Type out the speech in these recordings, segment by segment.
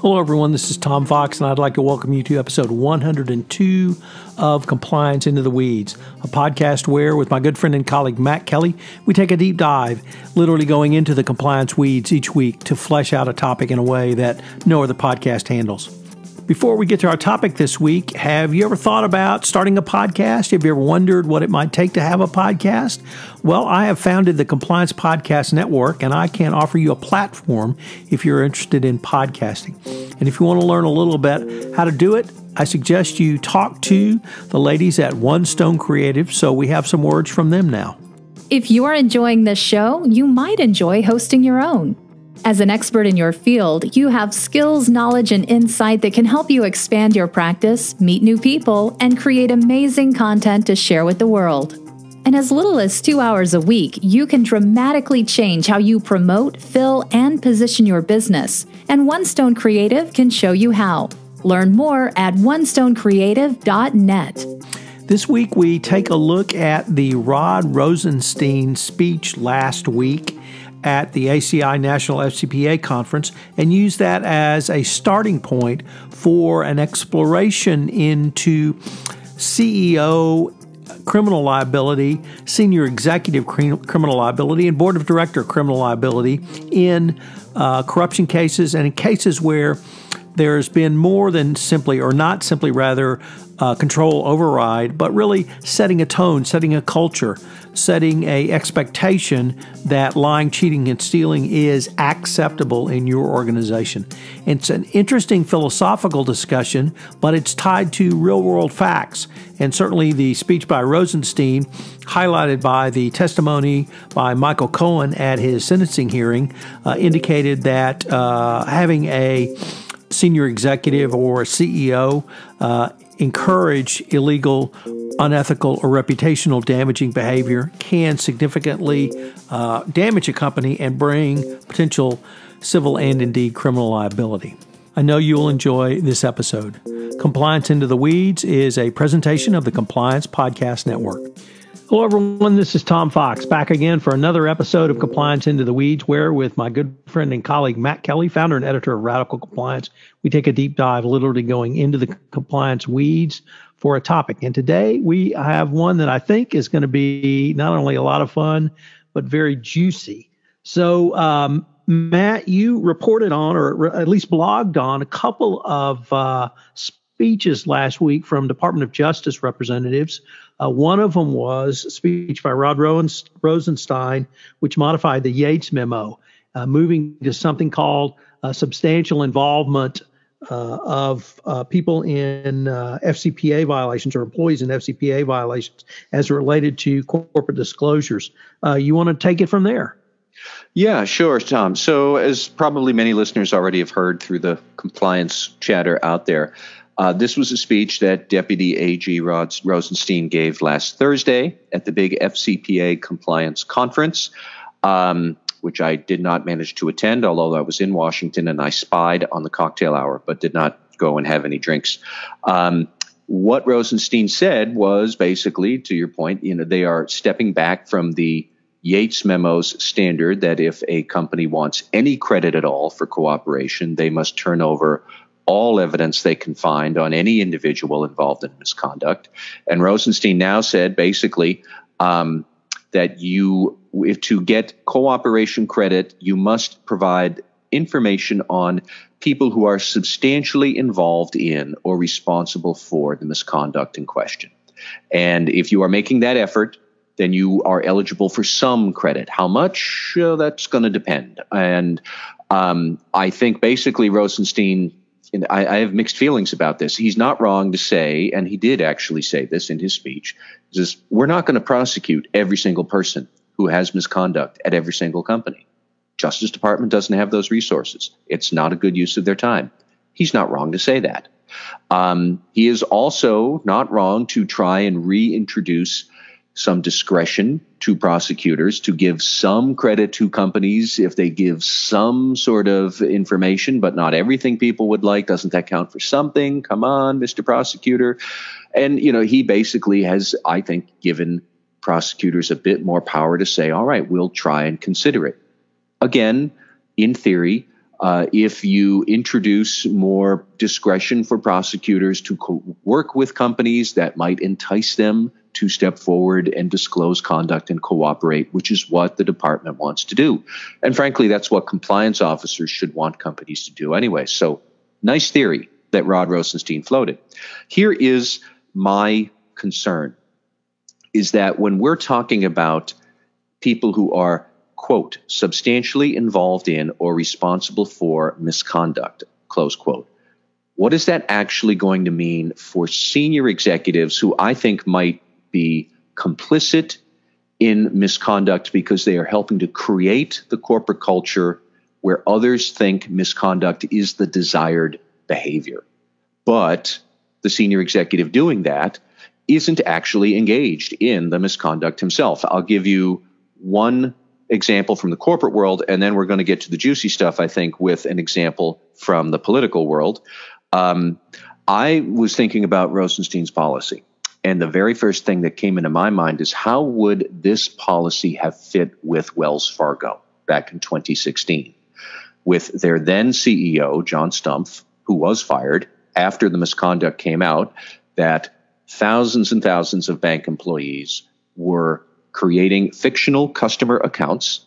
Hello, everyone. This is Tom Fox, and I'd like to welcome you to episode 102 of Compliance Into the Weeds, a podcast where, with my good friend and colleague Matt Kelly, we take a deep dive, literally going into the compliance weeds each week to flesh out a topic in a way that no other podcast handles. Before we get to our topic this week, have you ever thought about starting a podcast? Have you ever wondered what it might take to have a podcast? Well, I have founded the Compliance Podcast Network, and I can offer you a platform if you're interested in podcasting. And if you want to learn a little bit how to do it, I suggest you talk to the ladies at One Stone Creative, so we have some words from them now. If you are enjoying this show, you might enjoy hosting your own. As an expert in your field, you have skills, knowledge, and insight that can help you expand your practice, meet new people, and create amazing content to share with the world. In as little as 2 hours a week, you can dramatically change how you promote, fill, and position your business, and One Stone Creative can show you how. Learn more at onestonecreative.net. This week, we take a look at the Rod Rosenstein speech last week at the ACI National FCPA Conference and use that as a starting point for an exploration into CEO criminal liability, senior executive criminal liability, and board of director criminal liability in corruption cases and in cases where there's been more than simply, or not simply rather, control override, but really setting a tone, setting a culture, setting a expectation that lying, cheating, and stealing is acceptable in your organization. It's an interesting philosophical discussion, but it's tied to real-world facts. And certainly the speech by Rosenstein, highlighted by the testimony by Michael Cohen at his sentencing hearing, indicated that having a senior executive or CEO encourage illegal, unethical, or reputational damaging behavior can significantly damage a company and bring potential civil and indeed criminal liability. I know you'll enjoy this episode. Compliance Into the Weeds is a presentation of the Compliance Podcast Network. Hello, everyone. This is Tom Fox, back again for another episode of Compliance Into the Weeds, where with my good friend and colleague, Matt Kelly, founder and editor of Radical Compliance, we take a deep dive literally going into the compliance weeds for a topic. And today we have one that I think is going to be not only a lot of fun, but very juicy. So, Matt, you reported on, or at least blogged on, a couple of speeches last week from Department of Justice representatives. One of them was a speech by Rod Rosenstein, which modified the Yates Memo, moving to something called substantial involvement of people in FCPA violations or employees in FCPA violations as related to corporate disclosures. You want to take it from there? Yeah, sure, Tom. So as probably many listeners already have heard through the compliance chatter out there, this was a speech that Deputy AG Rod Rosenstein gave last Thursday at the big FCPA Compliance Conference, which I did not manage to attend, although I was in Washington and I spied on the cocktail hour, but did not go and have any drinks. What Rosenstein said was basically, to your point, you know, they are stepping back from the Yates Memo's standard that if a company wants any credit at all for cooperation, they must turn over all evidence they can find on any individual involved in misconduct. And Rosenstein now said basically that if to get cooperation credit, you must provide information on people who are substantially involved in or responsible for the misconduct in question. And if you are making that effort, then you are eligible for some credit. How much? That's going to depend. And I think basically Rosenstein, and I have mixed feelings about this. He's not wrong to say, and he did actually say this in his speech, is we're not going to prosecute every single person who has misconduct at every single company. Justice Department doesn't have those resources. It's not a good use of their time. He's not wrong to say that. He is also not wrong to try and reintroduce some discretion to prosecutors to give some credit to companies if they give some sort of information, but not everything people would like. Doesn't that count for something? Come on, Mr. Prosecutor. And, you know, he basically has, I think, given prosecutors a bit more power to say, all right, we'll try and consider it. Again, in theory, If you introduce more discretion for prosecutors to work with companies that might entice them to step forward and disclose conduct and cooperate, which is what the department wants to do. And frankly, that's what compliance officers should want companies to do anyway. So nice theory that Rod Rosenstein floated. Here is my concern, is that when we're talking about people who are, quote, substantially involved in or responsible for misconduct, close quote, what is that actually going to mean for senior executives who I think might be complicit in misconduct because they are helping to create the corporate culture where others think misconduct is the desired behavior? But the senior executive doing that isn't actually engaged in the misconduct himself. I'll give you one example from the corporate world, and then we're going to get to the juicy stuff, I think, with an example from the political world. I was thinking about Rosenstein's policy, and the very first thing that came into my mind is, how would this policy have fit with Wells Fargo back in 2016, with their then CEO, John Stumpf, who was fired after the misconduct came out that thousands and thousands of bank employees were creating fictional customer accounts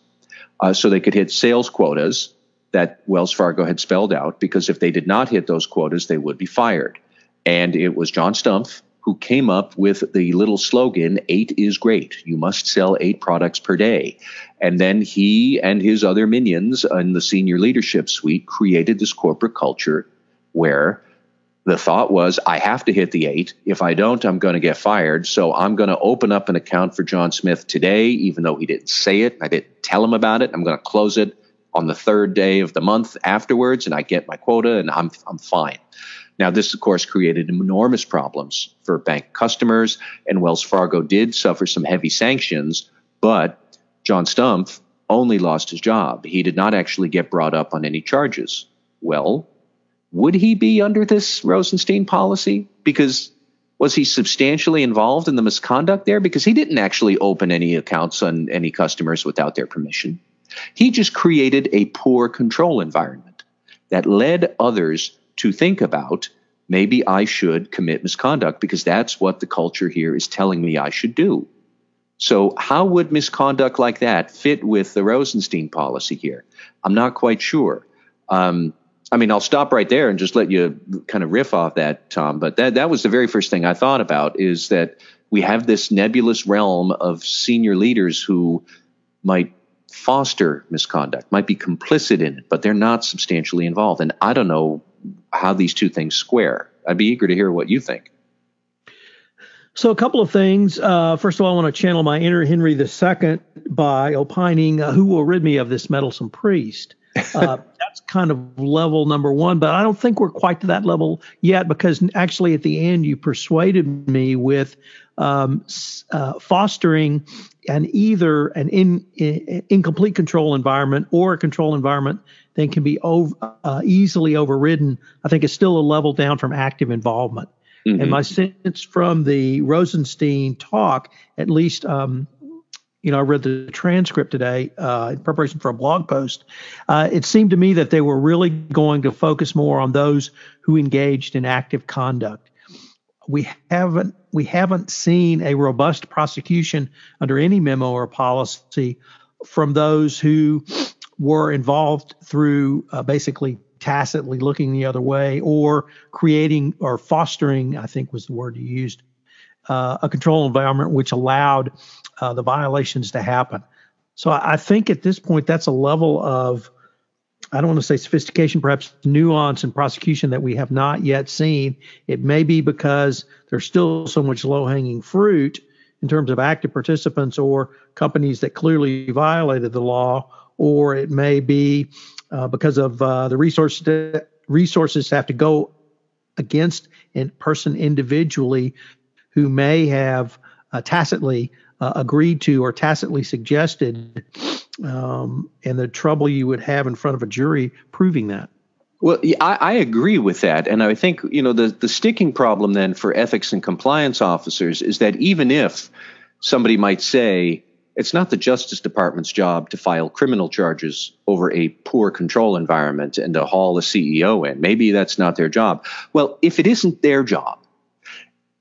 so they could hit sales quotas that Wells Fargo had spelled out, because if they did not hit those quotas, they would be fired. And it was John Stumpf who came up with the little slogan, "Eight is great. You must sell 8 products per day." And then he and his other minions in the senior leadership suite created this corporate culture where the thought was, I have to hit the 8. If I don't, I'm going to get fired. So I'm going to open up an account for John Smith today, even though he didn't say it. I didn't tell him about it. I'm going to close it on the 3rd day of the month afterwards, and I get my quota, and I'm fine. Now, this, of course, created enormous problems for bank customers, and Wells Fargo did suffer some heavy sanctions, but John Stumpf only lost his job. He did not actually get brought up on any charges. Well, would he be under this Rosenstein policy? Because was he substantially involved in the misconduct there? Because he didn't actually open any accounts on any customers without their permission. He just created a poor control environment that led others to think about, maybe I should commit misconduct because that's what the culture here is telling me I should do. So how would misconduct like that fit with the Rosenstein policy here? I'm not quite sure. I mean, I'll stop right there and just let you kind of riff off that, Tom, but that was the very first thing I thought about, is that we have this nebulous realm of senior leaders who might foster misconduct, might be complicit in it, but they're not substantially involved. And I don't know how these two things square. I'd be eager to hear what you think. So a couple of things. First of all, I want to channel my inner Henry II by opining, who will rid me of this meddlesome priest? That's kind of level number one, but I don't think we're quite to that level yet, because actually at the end you persuaded me with fostering either an incomplete control environment or a control environment that can be easily overridden. I think it's still a level down from active involvement. Mm-hmm. And my sense from the Rosenstein talk, at least I read the transcript today in preparation for a blog post. It seemed to me that they were really going to focus more on those who engaged in active conduct. We haven't seen a robust prosecution under any memo or policy from those who were involved through basically tacitly looking the other way or creating or fostering, I think was the word you used, a control environment which allowed the violations to happen. So I think at this point, that's a level of, I don't want to say sophistication, perhaps nuance in prosecution that we have not yet seen. It may be because there's still so much low-hanging fruit in terms of active participants or companies that clearly violated the law, or it may be because of the resources have to go against a person individually who may have tacitly agreed to or tacitly suggested, and the trouble you would have in front of a jury proving that. Well, I agree with that. And I think, the sticking problem then for ethics and compliance officers is that even if somebody might say, It's not the Justice Department's job to file criminal charges over a poor control environment and to haul the CEO in. Maybe that's not their job. Well, if it isn't their job,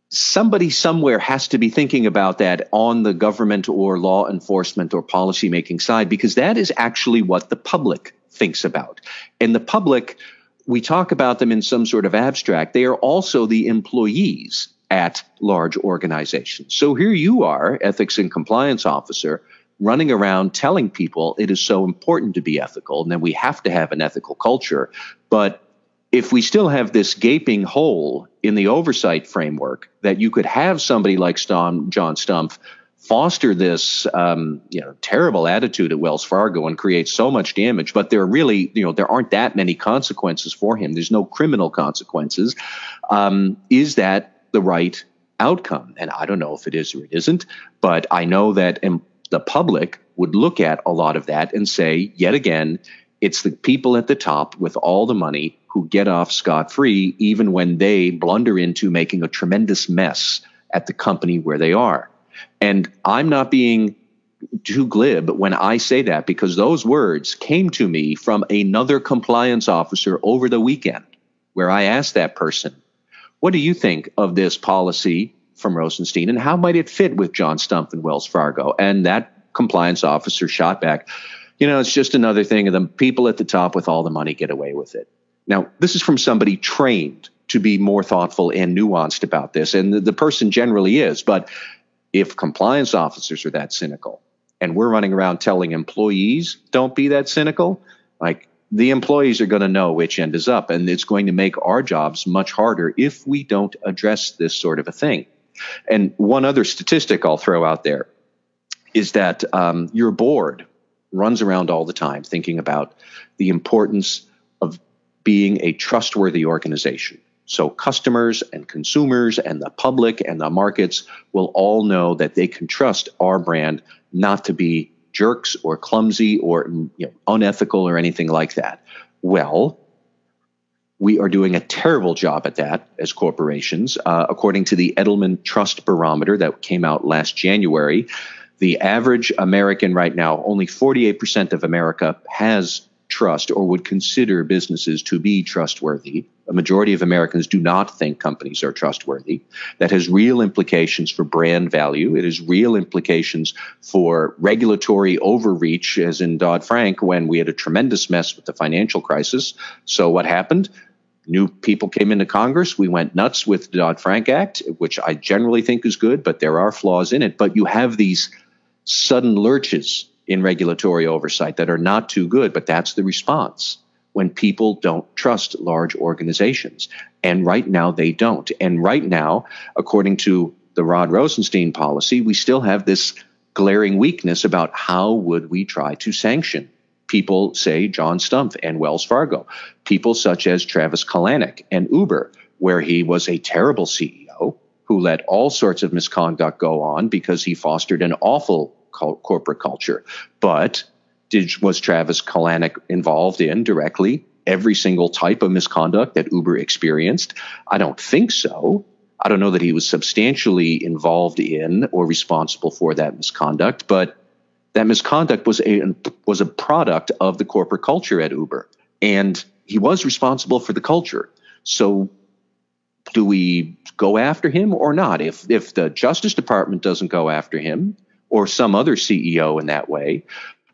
somebody somewhere has to be thinking about that on the government or law enforcement or policymaking side, because that is actually what the public thinks about. And the public, we talk about them in some sort of abstract. They are also the employees at large organizations. So here you are, ethics and compliance officer, running around telling people it is so important to be ethical and then we have to have an ethical culture. But if we still have this gaping hole in the oversight framework, that you could have somebody like John Stumpf foster this terrible attitude at Wells Fargo and create so much damage, but there really, there aren't that many consequences for him. There's no criminal consequences. Is that the right outcome? And I don't know if it is or it isn't, but I know that the public would look at a lot of that and say, yet again, it's the people at the top with all the money who get off scot-free, even when they blunder into making a tremendous mess at the company where they are. And I'm not being too glib when I say that, because those words came to me from another compliance officer over the weekend, where I asked that person, what do you think of this policy from Rosenstein and how might it fit with John Stumpf and Wells Fargo? And that compliance officer shot back, it's just another thing of the people at the top with all the money get away with it. Now, this is from somebody trained to be more thoughtful and nuanced about this, and the person generally is. But if compliance officers are that cynical and we're running around telling employees don't be that cynical, like the employees are going to know which end is up, and it's going to make our jobs much harder if we don't address this sort of a thing. And one other statistic I'll throw out there is that your board runs around all the time thinking about the importance of being a trustworthy organization. So customers and consumers and the public and the markets will all know that they can trust our brand not to be jerks or clumsy or unethical or anything like that. Well, we are doing a terrible job at that as corporations. According to the Edelman Trust Barometer that came out last January, the average American right now, only 48% of America has trust or would consider businesses to be trustworthy. A majority of Americans do not think companies are trustworthy. That has real implications for brand value. It has real implications for regulatory overreach, as in Dodd-Frank, when we had a tremendous mess with the financial crisis. So what happened? New people came into Congress. We went nuts with the Dodd-Frank Act, which I generally think is good, but there are flaws in it. But you have these sudden lurches in regulatory oversight that are not too good, but that's the response when people don't trust large organizations. And right now they don't. And right now, according to the Rod Rosenstein policy, we still have this glaring weakness about how would we try to sanction people, say, John Stumpf and Wells Fargo, people such as Travis Kalanick and Uber, where he was a terrible CEO who let all sorts of misconduct go on because he fostered an awful corporate culture. But was Travis Kalanick involved in directly every single type of misconduct that Uber experienced? I don't think so. I don't know that he was substantially involved in or responsible for that misconduct, but that misconduct was a product of the corporate culture at Uber, and he was responsible for the culture. So do we go after him or not? If the Justice Department doesn't go after him, or some other CEO in that way,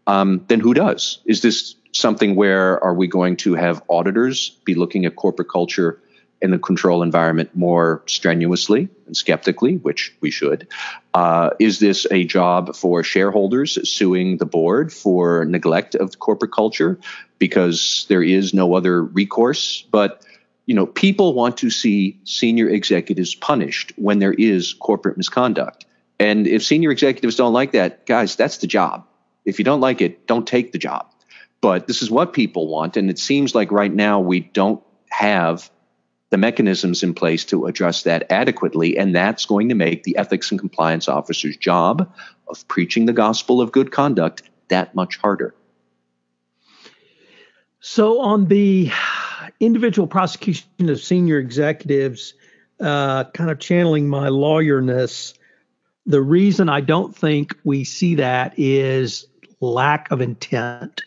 then who does? Is this something where are we going to have auditors be looking at corporate culture and the control environment more strenuously and skeptically, which we should? Is this a job for shareholders suing the board for neglect of corporate culture because there is no other recourse? But people want to see senior executives punished when there is corporate misconduct. And if senior executives don't like that, guys, that's the job. If you don't like it, don't take the job. But this is what people want. And it seems like right now we don't have the mechanisms in place to address that adequately. And that's going to make the ethics and compliance officer's job of preaching the gospel of good conduct that much harder. So on the individual prosecution of senior executives, kind of channeling my lawyerness, The reason I don't think we see that is lack of intent.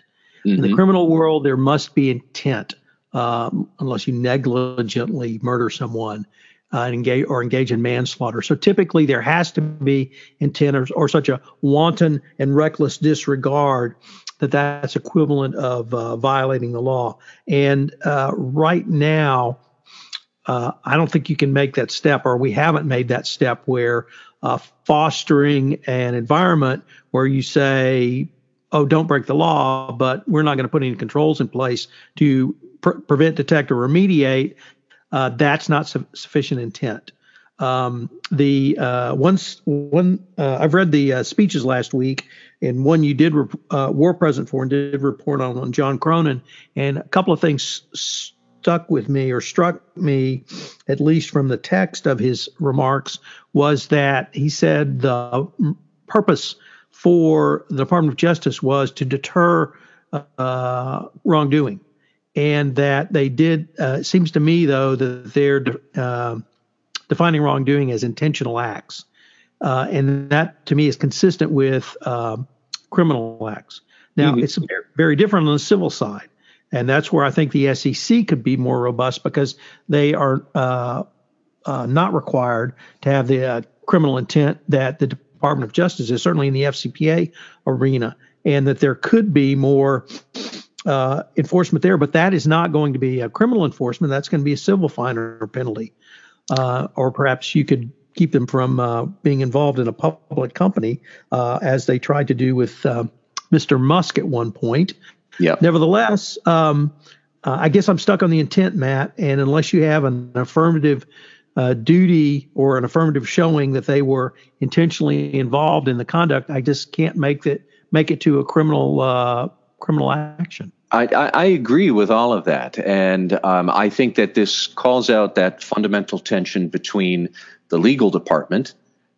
Mm-hmm. In the criminal world, there must be intent, unless you negligently murder someone and engage in manslaughter. So typically there has to be intent or such a wanton and reckless disregard that's equivalent of violating the law. And right now, I don't think you can make that step, or we haven't made that step, where fostering an environment where you say, oh, don't break the law, but we're not going to put any controls in place to prevent, detect, or remediate, that's not sufficient intent. I've read the speeches last week, and one you did were present for and did report on John Cronin, and a couple of things struck me, at least from the text of his remarks, was that he said the purpose for the Department of Justice was to deter wrongdoing, and that they did. It seems to me, though, that they're defining wrongdoing as intentional acts, and that to me is consistent with criminal acts. Now, It's very different on the civil side. And that's where I think the SEC could be more robust, because they are not required to have the criminal intent that the Department of Justice is, certainly in the FCPA arena, and that there could be more enforcement there. But that is not going to be a criminal enforcement. That's going to be a civil fine or penalty. Or perhaps you could keep them from being involved in a public company, as they tried to do with Mr. Musk at one point. Yeah. Nevertheless, I guess I'm stuck on the intent, Matt. And unless you have an affirmative duty or an affirmative showing that they were intentionally involved in the conduct, I just can't make it to a criminal action. I agree with all of that, and I think that this calls out that fundamental tension between the legal department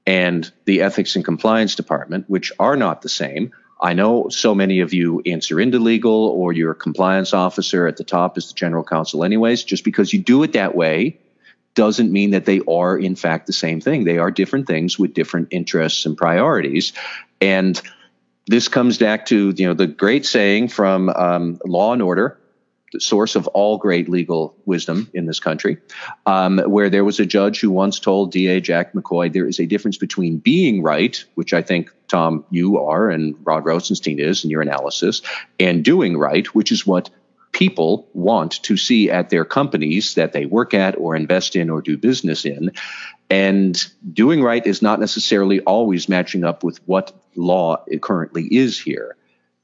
and the ethics and compliance department, which are not the same. I know so many of you answer into legal, or your compliance officer at the top is the general counsel anyways. Just because you do it that way doesn't mean that they are, in fact, the same thing. They are different things with different interests and priorities. And this comes back to, the great saying from Law and Order, the source of all great legal wisdom in this country, where there was a judge who once told DA Jack McCoy, there is a difference between being right, which I think, Tom, you are, and Rod Rosenstein is in your analysis, and doing right, which is what people want to see at their companies that they work at or invest in or do business in. And doing right is not necessarily always matching up with what law currently is here.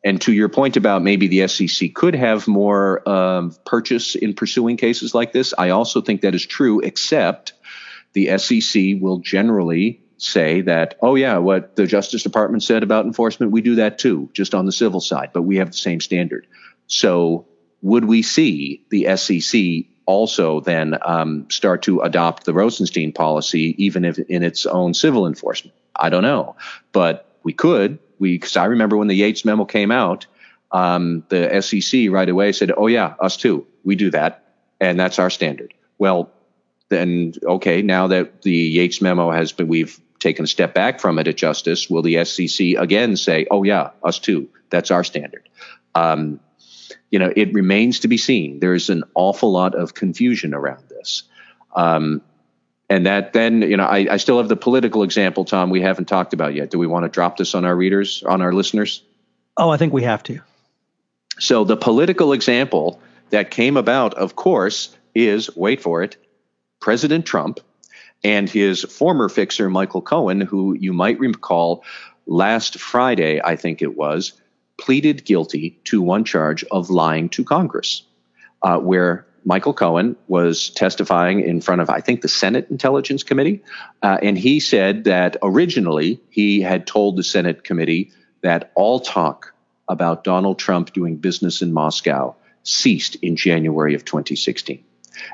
And to your point about maybe the SEC could have more purchase in pursuing cases like this, I also think that is true, except the SEC will generally say that, oh, yeah, what the Justice Department said about enforcement, we do that too, just on the civil side, but we have the same standard. So would we see the SEC also then start to adopt the Rosenstein policy, even if in its own civil enforcement? I don't know, but we could. Because I remember when the Yates Memo came out, the SEC right away said, oh, yeah, us too. We do that. And that's our standard. Well, then, OK, now that the Yates Memo we've taken a step back from it at Justice, will the SEC again say, oh, yeah, us too. That's our standard. It remains to be seen. There is an awful lot of confusion around this. And that then, I still have the political example, Tom, we haven't talked about yet. Do we want to drop this on our readers, on our listeners? Oh, I think we have to. So the political example that came about, of course, is, wait for it, President Trump and his former fixer, Michael Cohen, who you might recall last Friday, I think it was, pleaded guilty to one charge of lying to Congress, where Michael Cohen was testifying in front of, I think, the Senate Intelligence Committee, and he said that originally he had told the Senate committee that all talk about Donald Trump doing business in Moscow ceased in January of 2016.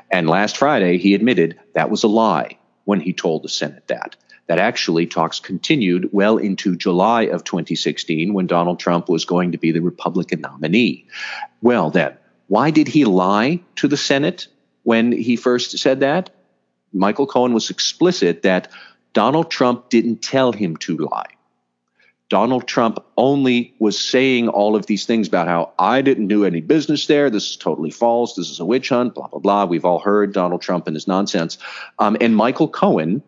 And last Friday, he admitted that was a lie when he told the Senate that actually talks continued well into July of 2016 when Donald Trump was going to be the Republican nominee. Well, then, why did he lie to the Senate when he first said that? Michael Cohen was explicit that Donald Trump didn't tell him to lie. Donald Trump only was saying all of these things about how I didn't do any business there. This is totally false. This is a witch hunt, blah, blah, blah. We've all heard Donald Trump and his nonsense. And Michael Cohen,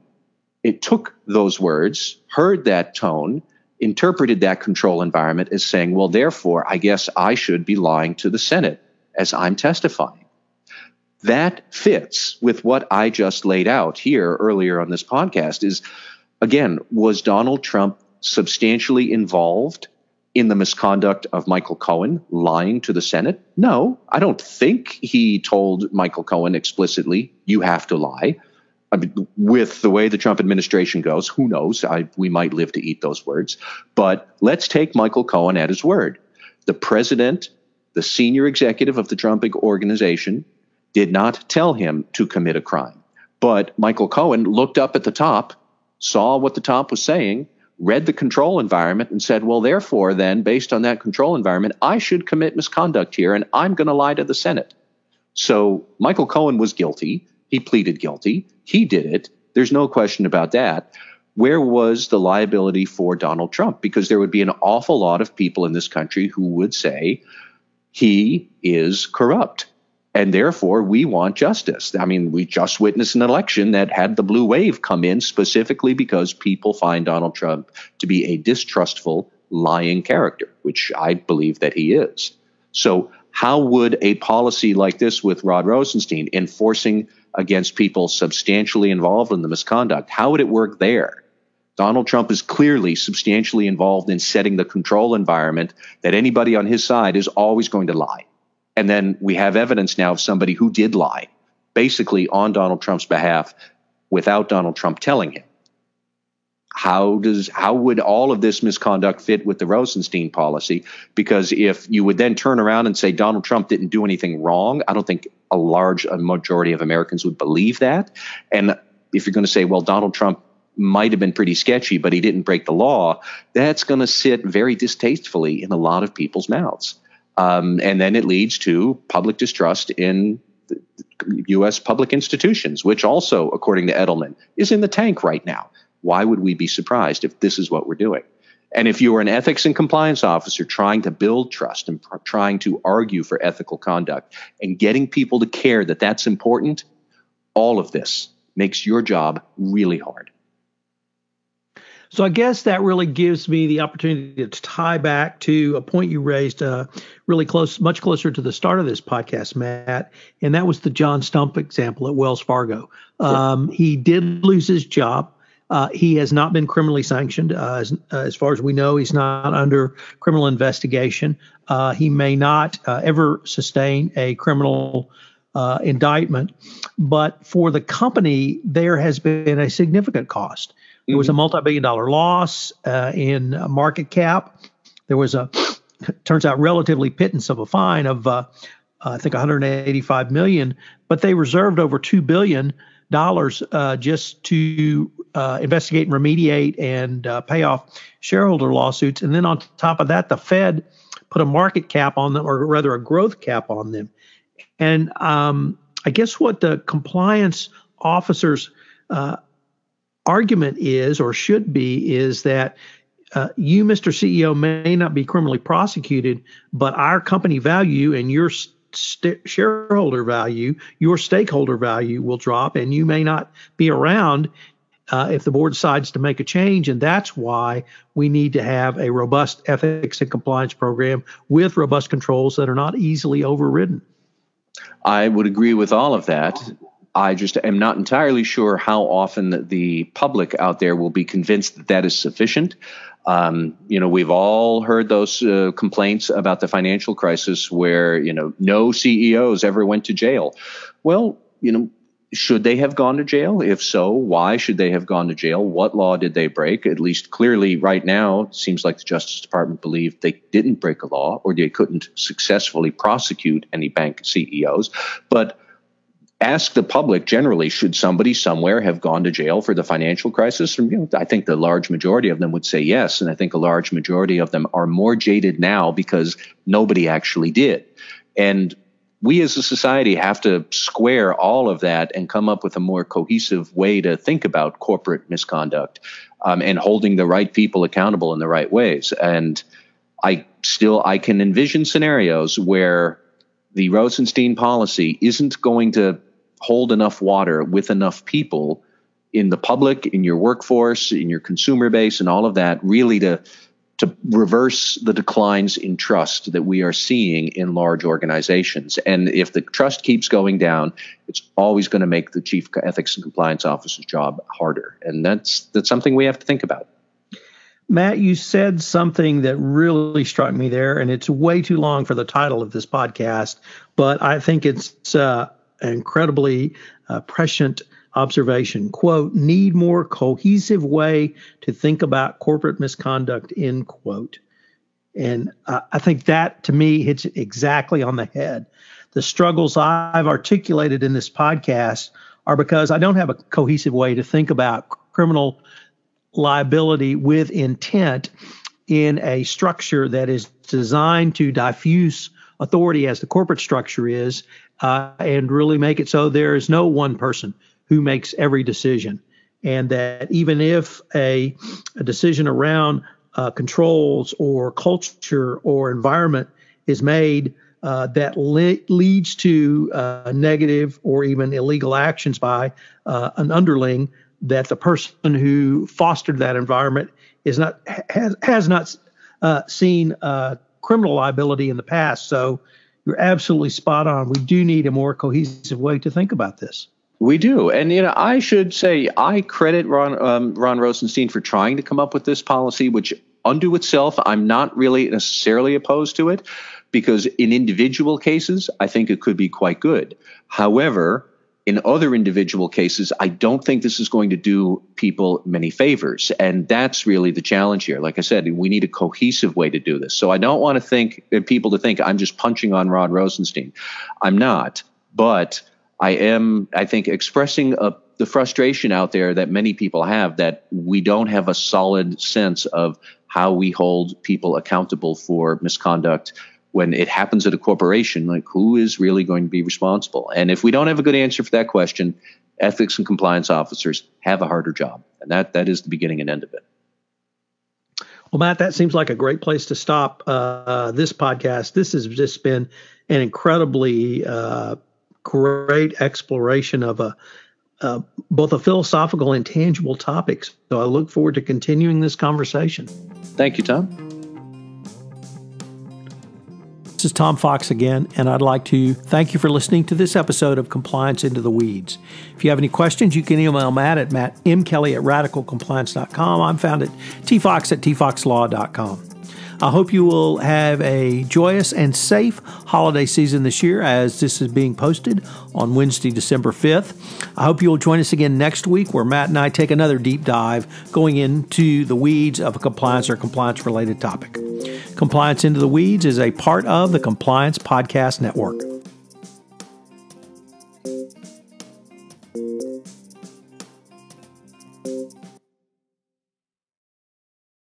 it took those words, heard that tone, interpreted that control environment as saying, well, therefore, I guess I should be lying to the Senate as I'm testifying. That fits with what I just laid out here earlier on this podcast is, again, was Donald Trump substantially involved in the misconduct of Michael Cohen lying to the Senate? No, I don't think he told Michael Cohen explicitly, you have to lie. I mean, with the way the Trump administration goes, who knows? We might live to eat those words. But let's take Michael Cohen at his word. The president, the senior executive of the Trump organization, did not tell him to commit a crime. But Michael Cohen looked up at the top, saw what the top was saying, read the control environment and said, well, therefore, then, based on that control environment, I should commit misconduct here, and I'm going to lie to the Senate. So Michael Cohen was guilty. He pleaded guilty. He did it. There's no question about that. Where was the liability for Donald Trump? Because there would be an awful lot of people in this country who would say he is corrupt, and therefore we want justice. I mean, we just witnessed an election that had the blue wave come in specifically because people find Donald Trump to be a distrustful, lying character, which I believe that he is. So how would a policy like this with Rod Rosenstein enforcing against people substantially involved in the misconduct, how would it work there? Donald Trump is clearly substantially involved in setting the control environment that anybody on his side is always going to lie. And then we have evidence now of somebody who did lie, basically on Donald Trump's behalf, without Donald Trump telling him. How would all of this misconduct fit with the Rosenstein policy? Because if you would then turn around and say Donald Trump didn't do anything wrong, I don't think a large majority of Americans would believe that. And if you're going to say, well, Donald Trump might have been pretty sketchy, but he didn't break the law, that's going to sit very distastefully in a lot of people's mouths. And then it leads to public distrust in U.S. public institutions, which also, according to Edelman, is in the tank right now. Why would we be surprised if this is what we're doing? And if you were an ethics and compliance officer trying to build trust and trying to argue for ethical conduct and getting people to care that that's important, all of this makes your job really hard. So I guess that really gives me the opportunity to tie back to a point you raised really close, much closer to the start of this podcast, Matt, and that was the John Stumpf example at Wells Fargo. He did lose his job. He has not been criminally sanctioned. As far as we know, he's not under criminal investigation. He may not ever sustain a criminal indictment, but for the company, there has been a significant cost. It was a multi-billion-dollar loss in market cap. There was a, turns out, relatively pittance of a fine of, I think, $185 million. But they reserved over $2 billion just to investigate and remediate and pay off shareholder lawsuits. And then on top of that, the Fed put a market cap on them, or rather a growth cap on them. And I guess what the compliance officers argument is, or should be, is that you, Mr. CEO, may not be criminally prosecuted, but our company value and your shareholder value, your stakeholder value will drop, and you may not be around if the board decides to make a change. And that's why we need to have a robust ethics and compliance program with robust controls that are not easily overridden. I would agree with all of that. I just am not entirely sure how often the public out there will be convinced that that is sufficient. You know, we've all heard those complaints about the financial crisis where, you know, no CEOs ever went to jail. Well, you know, should they have gone to jail? If so, why should they have gone to jail? What law did they break? At least clearly right now, it seems like the Justice Department believed they didn't break a law or they couldn't successfully prosecute any bank CEOs. But ask the public generally, should somebody somewhere have gone to jail for the financial crisis? And, you know, I think the large majority of them would say yes, and I think a large majority of them are more jaded now because nobody actually did. And we as a society have to square all of that and come up with a more cohesive way to think about corporate misconduct and holding the right people accountable in the right ways. And I can envision scenarios where the Rosenstein policy isn't going to hold enough water with enough people in the public, in your workforce, in your consumer base, and all of that, really to reverse the declines in trust that we are seeing in large organizations. And if the trust keeps going down, it's always going to make the chief ethics and compliance officer's job harder. And that's something we have to think about. Matt, you said something that really struck me there, and it's way too long for the title of this podcast, but I think it's an incredibly prescient observation. Quote, need more cohesive way to think about corporate misconduct, end quote. And I think that, to me, hits exactly on the head. The struggles I've articulated in this podcast are because I don't have a cohesive way to think about criminal liability with intent in a structure that is designed to diffuse authority as the corporate structure is, and really make it so there is no one person who makes every decision, and that even if a decision around controls or culture or environment is made that leads to negative or even illegal actions by an underling, that the person who fostered that environment has not seen criminal liability in the past. So you're absolutely spot on. We do need a more cohesive way to think about this. We do. And, you know, I should say I credit Ron Rosenstein for trying to come up with this policy, which unto itself, I'm not really necessarily opposed to it, because in individual cases, I think it could be quite good. However, in other individual cases, I don't think this is going to do people many favors. And that's really the challenge here. Like I said, we need a cohesive way to do this. So I don't want to people to think I'm just punching on Rod Rosenstein. I'm not. But I am, I think, expressing the frustration out there that many people have, that we don't have a solid sense of how we hold people accountable for misconduct when it happens at a corporation. Like, who is really going to be responsible? And if we don't have a good answer for that question, ethics and compliance officers have a harder job. And that is the beginning and end of it. Well, Matt, that seems like a great place to stop this podcast. This has just been an incredibly great exploration of both a philosophical and tangible topic. So I look forward to continuing this conversation. Thank you, Tom. This is Tom Fox again, and I'd like to thank you for listening to this episode of Compliance Into the Weeds. If you have any questions, you can email Matt at mattmkelly@radicalcompliance.com. I'm found at tfox@tfoxlaw.com. I hope you will have a joyous and safe holiday season this year, as this is being posted on Wednesday, December 5th. I hope you'll join us again next week, where Matt and I take another deep dive going into the weeds of a compliance or compliance-related topic. Compliance Into the Weeds is a part of the Compliance Podcast Network.